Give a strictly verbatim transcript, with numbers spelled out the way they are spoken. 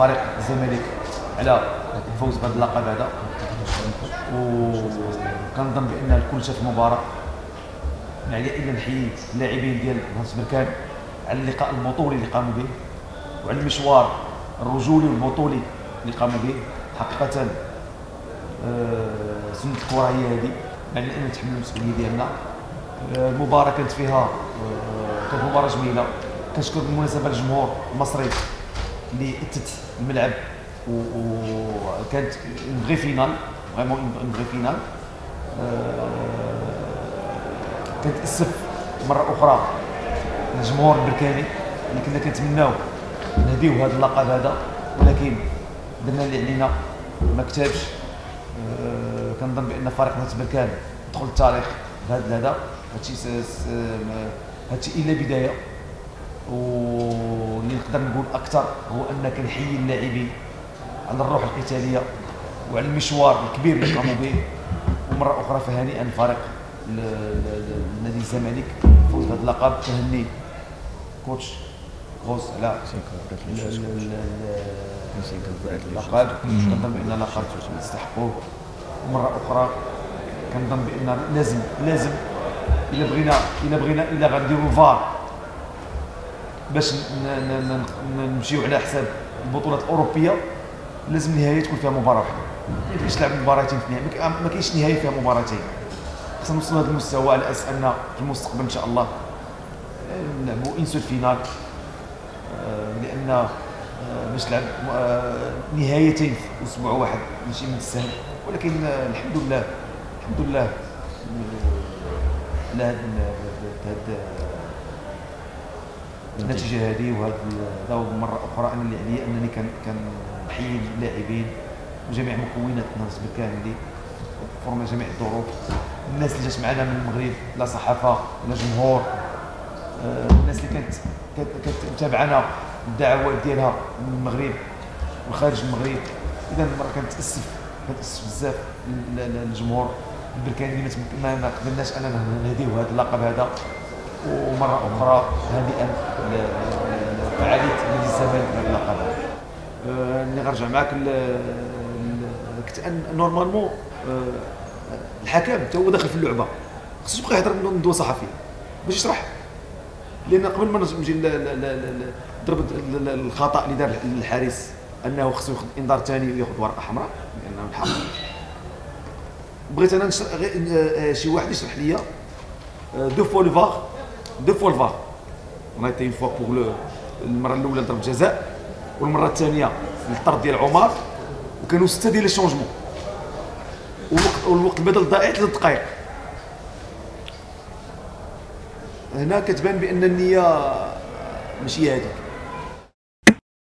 فريق الزمالك على الفوز بهذا اللقب هذا، وكنظن بان الكل شاف المباراه. ما عليه الا نحيي اللاعبين ديال غوس بركان على اللقاء البطولي اللي قاموا به وعلى المشوار الرجولي والبطولي اللي قاموا به. حقيقه أه سنه الكره هي هذه، علينا ان نتحملوا المسؤوليه ديالنا. المباراه كانت فيها أه كانت مباراه جميله. كنشكر بالمناسبه الجمهور المصري اللي اتت الملعب، وكانت بغي فينال فريمون بغي فينال. أه كنتاسف مره اخرى الجمهور البركاني اللي كنا كنتمناو نهديو هذا اللقب هذا، ولكن درنا اللي علينا ما كتبش. أه كنظن بان فريق غوس بركان دخل التاريخ بهذا هذا هادشي هادشي الا بدايه. واللي نقدر نقول اكثر هو ان كنحيي اللاعبين على الروح القتاليه وعلى المشوار الكبير اللي قاموا به. ومره اخرى فهنيئا فريق النادي الزمالك فوز بهذا اللقب. تهني كوتش غوس على اللقب، كنظن بان اللقب يستحقوه. ومره اخرى كنظن بان لازم لازم الا بغينا الا بغينا الا غنديروا الفار باش نمشيو على حساب البطولات الاوروبيه، لازم النهايه تكون فيها مباراه واحده. ما يمكنش تلعب مباراتين في النهايه، ما كاينش نهايه فيها مباراتين. خصنا نوصلوا لهذا المستوى على اساس ان في المستقبل ان شاء الله نلعبوا اون سول فينال، لان باش تلعب نهايتين في اسبوع واحد ماشي من السهل. ولكن الحمد لله الحمد لله على هذا النتيجه هذه. وهذا الذوب مره اخرى انا اللي عليا انني كنحيي اللاعبين وجميع مكونات غوس بركان هذه فرما جميع الظروف، الناس اللي جات معنا من المغرب، لا صحافه لا جمهور، الناس اللي كانت كتتابعنا الدعوات ديالها من المغرب وخارج المغرب. اذا مره كنتاسف كنتاسف بزاف للجمهور البركاني اللي ما قدرناش اننا نهديو هذا اللقب هذا. ومره اخرى هادئا فعاليه نادي الزمالك بهذا اللقب. اللي غنرجع معاك كنت نورمالمون الحكم حتى هو داخل في اللعبه خصو يبقى يهضر من الضوء صحفي باش يشرح، لان قبل ما نجي ضربه الخطا اللي دار الحارس انه خصو ياخذ انذار ثاني وياخذ ورقه حمراء لانه الحمراء. بغيت انا نشرح شي واحد يشرح لي دو فوا لو فار دو فوا لو فار اون ايتي اون فوا بوغ المره الاولى ضربه جزاء والمره الثانيه الطرد ديال عمر، وكانوا سته ديال الشونجمون والوقت البدل ضائع ثلاث دقائق. هنا كتبان بان النيه ماشي هذيك.